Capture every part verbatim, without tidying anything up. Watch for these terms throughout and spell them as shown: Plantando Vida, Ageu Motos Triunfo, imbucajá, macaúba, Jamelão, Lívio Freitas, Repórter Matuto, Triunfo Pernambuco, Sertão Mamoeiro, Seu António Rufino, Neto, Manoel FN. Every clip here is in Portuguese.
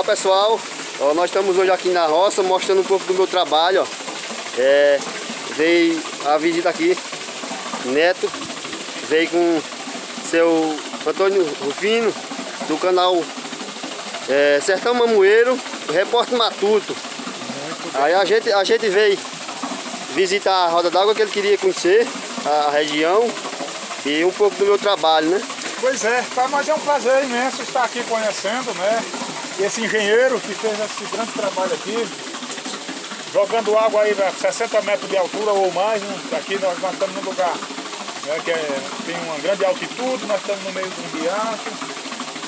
Olá pessoal, ó, nós estamos hoje aqui na roça mostrando um pouco do meu trabalho. Ó. É, veio a visita aqui, Neto, veio com seu António Rufino, do canal é, Sertão Mamoeiro, Repórter Matuto. Aí a gente, a gente veio visitar a roda d'água que ele queria conhecer, a região e um pouco do meu trabalho, né? Pois é, para nós é um prazer imenso estar aqui conhecendo, né? Esse engenheiro que fez esse grande trabalho aqui, jogando água aí a sessenta metros de altura ou mais. Aqui nós, nós estamos num lugar, né, que é, tem uma grande altitude, nós estamos no meio de um riacho.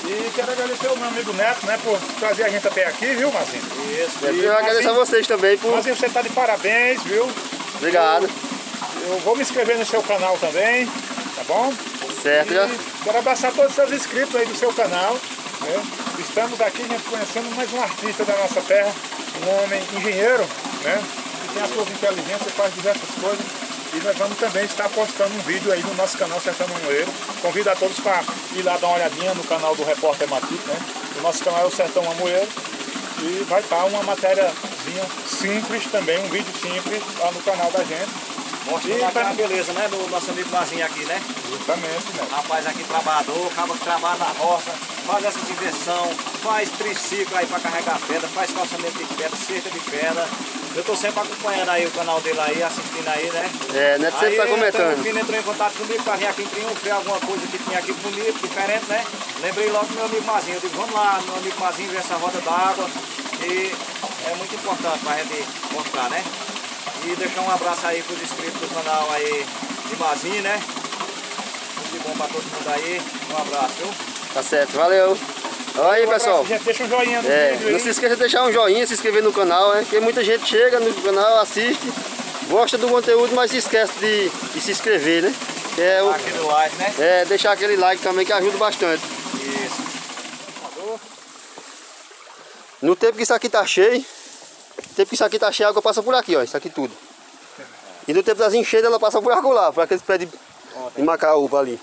E quero agradecer ao meu amigo Neto, né, por trazer a gente até aqui, viu, Marcinho? Isso, e eu quero agradecer a vocês também por... Marcinho, você está de parabéns, viu? Obrigado. Eu, eu vou me inscrever no seu canal também, tá bom? Certo, já. Quero abraçar todos os seus inscritos aí do seu canal, né? Estamos aqui, gente, conhecendo mais um artista da nossa terra, um homem engenheiro, né? Que tem a sua inteligência, faz diversas coisas. E nós vamos também estar postando um vídeo aí no nosso canal Sertão Mamoeiro. Convido a todos para ir lá dar uma olhadinha no canal do Repórter Matuto, né? O nosso canal é o Sertão Mamoeiro. E vai estar uma matériazinha simples também, um vídeo simples lá no canal da gente. Mostrando pra... a beleza, né, do nosso amigo Marzinho aqui, né? Justamente, né? Rapaz aqui trabalhador, acaba que trabalha na roça, faz essa diversão, faz triciclo aí pra carregar pedra, faz calçamento de pedra, cerca de pedra. Eu tô sempre acompanhando aí o canal dele aí, assistindo aí, né? É, Neto sempre tá comentando. O Fino entrou em contato comigo pra vir aqui em Triunfo, alguma coisa que tinha aqui bonito, diferente, né? Lembrei logo do meu amigo Marzinho, eu digo, vamos lá, meu amigo Marzinho, ver essa roda d'água, que é muito importante pra gente mostrar, né? E deixar um abraço aí para os inscritos do canal aí de Mazinho, né? Tudo de bom para todo mundo aí. Um abraço, viu? Tá certo, valeu. Olha aí, pessoal. Deixa um joinha no é, vídeo aí. Não se esqueça de deixar um joinha, se inscrever no canal, né? Porque muita gente chega no canal, assiste, gosta do conteúdo, mas esquece de, de se inscrever, né? Que é o, aquele like, né? É, deixar aquele like também que ajuda bastante. Isso. No tempo que isso aqui tá cheio, no tempo que isso aqui tá cheio, a água passa por aqui, ó, isso aqui tudo. E no tempo das enchentes ela passa por lá, por aqueles pés de, de macaúba ali.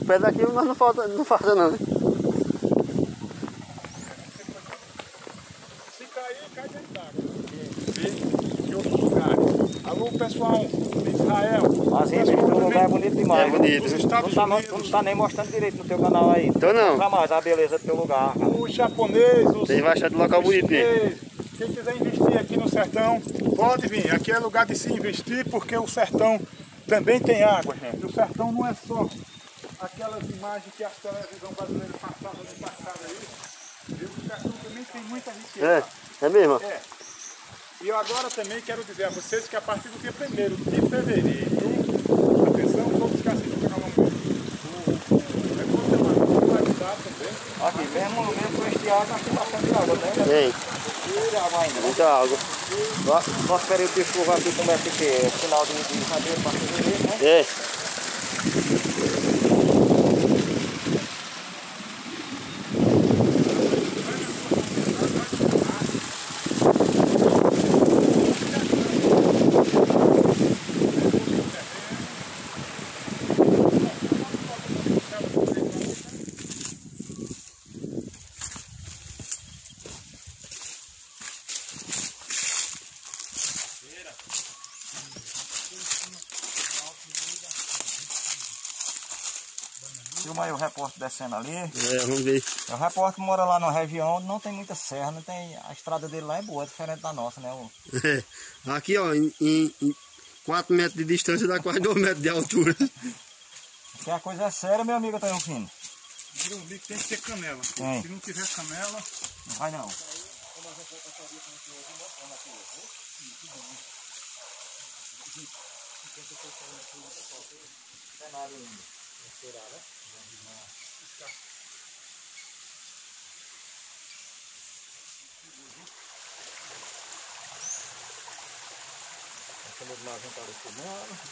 O pé daqui nós não falta não, falta não, né? Se cair, cai dentro d'água. De outros lugares. Alô, pessoal de Israel. Assim, o lugar é bonito demais. É bonito. Não tá, não, não tá nem mostrando direito no teu canal aí. Então não. Não mais a beleza do teu lugar. Os japoneses, os... Vocês vão achar de local bonito. Quem quiser investir aqui no sertão, pode vir. Aqui é lugar de se investir, porque o sertão também tem água, gente. O sertão não é só aquelas imagens que a televisão brasileira passava no passado aí. Viu? O sertão também tem muita riqueza. É, é mesmo? É. E eu agora também quero dizer a vocês que a partir do dia primeiro de fevereiro, atenção, todos que assistem o canal aqui, mesmo com este água, aqui bastante água, né? Tem. Muita água ainda. Muita água. Nosso período de chuva aqui começa aqui, é final de janeiro, para fevereiro, né? É. Filma aí o repórter descendo ali. É, vamos ver. O repórter mora lá numa região onde não tem muita serra, não tem... A estrada dele lá é boa, é diferente da nossa, né? O... É. Aqui, ó, em, em quatro metros de distância dá quase dois metros de altura. Porque a coisa é séria, meu amigo, tá aí, Rufino. Meu amigo, tem que ter canela. Tem. Se não tiver canela... Não vai não. Não tem nada ainda.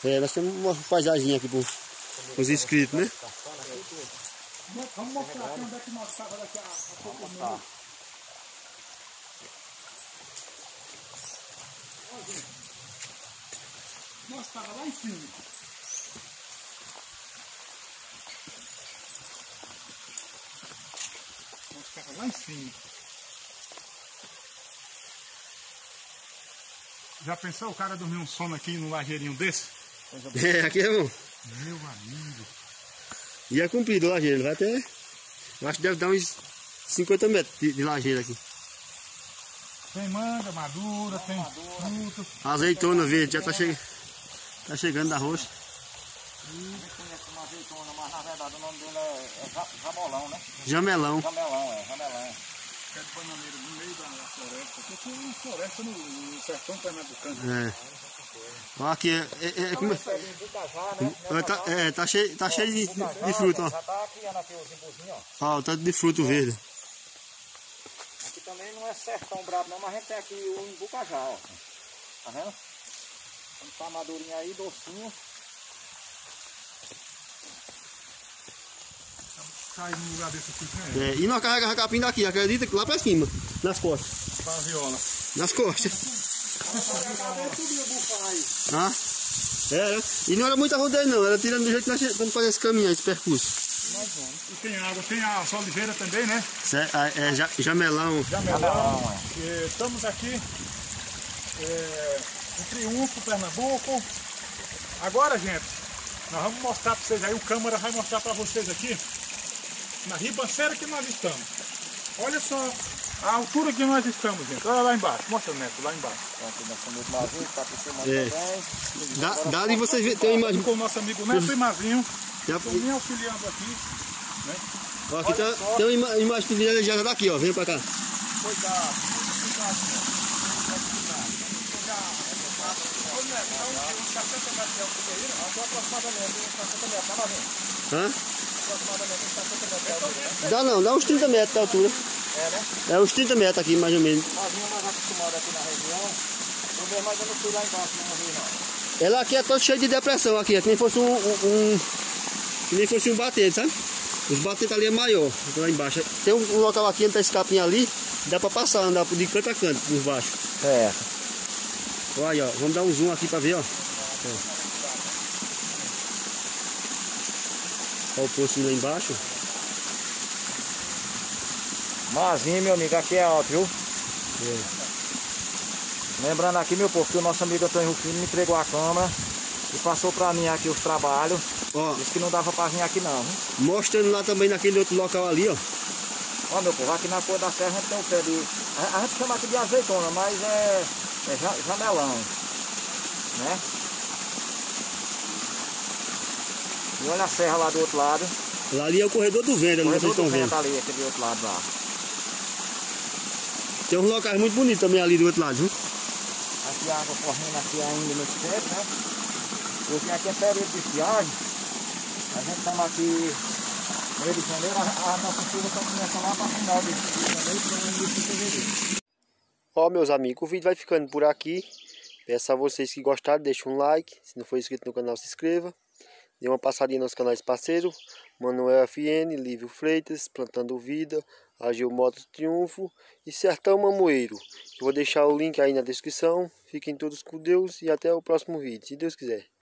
É, nós temos uma paisagem aqui para os inscritos, né? Vamos mostrar aqui onde é que nós estávamos daqui a pouco mesmo. Nós estávamos lá em cima. Estava lá em cima. Já pensou o cara dormir um sono aqui num lajeirinho desse? É, aqui é bom. Meu amigo. E é comprido o lajeiro, vai até... Eu acho que deve dar uns cinquenta metros de, de lajeiro aqui. Tem manga madura, tem fruto. Azeitona verde, já tá, che... tá chegando da roxa. Azeitona, mas na verdade o nome dele é, é jabolão, né? Jamelão. Jamelão, é, jamelão. Que é de bananeiro no meio da floresta. Porque tem uma floresta no, no sertão pernambucano. É. Olha aqui, é... é, é, como... é tá, é, tá cheio, tá cheio de, de fruto, ó. Já tá criando aqui os embuzinhos, ó. Ó, o tanto de fruto verde. Aqui também não é sertão brabo não, mas a gente tem aqui o imbucajá, ó. Tá vendo? Quando tá madurinho aí, docinho. Cai no lugar desse aqui, né? É, e nós carregamos a capim daqui, acredita que lá pra cima, nas costas. Pra viola. Nas costas. Ah, era. E não era muita rodeia não, era tirando do jeito que nós vamos fazer esse caminho, esse percurso. E tem água, tem a oliveira também, né? É, é, é jamelão. Jamelão, é. Estamos aqui é, em Triunfo, Pernambuco. Agora, gente, nós vamos mostrar para vocês aí, o câmera vai mostrar para vocês aqui, na ribanceira que nós estamos. Olha só a altura que nós estamos, gente. Olha lá embaixo, mostra, Neto, lá embaixo. É. Dá ali você ver, tem imagem. Com o nosso amigo Neto e Mazinho. Estou me auxiliando aqui, né? Ó, aqui tá, tem uma imagem que vira já daqui, ó. Vem pra cá. Cuidado, cuidado, cuidado. Dá não, dá uns trinta metros da altura. É, né? É uns trinta metros aqui, mais ou menos. Nós vinha mais acostumado aqui na região. Não vê mais, eu não fui lá embaixo, não vi não. Ela aqui é toda cheia de depressão aqui, é que nem fosse um... um, um... Que nem fosse um batente, sabe? Os batentes ali é maior, lá embaixo. Tem um, um local aqui, tem esse capim ali, dá pra passar, andar de canto a canto, por baixo. É. Olha aí, ó, vamos dar um zoom aqui pra ver, ó. Ó, ó o poço lá embaixo. Mazinho, meu amigo, aqui é alto, viu? É. Lembrando aqui, meu povo, que o nosso amigo Antônio Rufino me entregou a cama e passou pra mim aqui os trabalhos. Ó, isso que não dava pra vir aqui não, né? Mostrando lá também naquele outro local ali, ó. Ó, meu povo, aqui na cor da serra a gente tem um pé de... A, a gente chama aqui de azeitona, mas é... É jamelão, né? E olha a serra lá do outro lado. Lá ali é o corredor do vento, não sei se estão vendo. O corredor do vento ali, aquele outro lado lá. Tem uns locais muito bonitos também ali do outro lado, viu? Aqui a água correndo aqui ainda muito tempo, né? Porque aqui é período de estiagem, a gente estamos aqui no Rio de Janeiro, a nossa chuva está começando lá para o final de janeiro. Ó, meus amigos, o vídeo vai ficando por aqui. Peço a vocês que gostaram, deixem um like. Se não for inscrito no canal, se inscreva. Dê uma passadinha nos canais parceiros: Manoel F N, Lívio Freitas, Plantando Vida, Ageu Motos Triunfo e Sertão Mamoeiro. Eu vou deixar o link aí na descrição. Fiquem todos com Deus e até o próximo vídeo, se Deus quiser.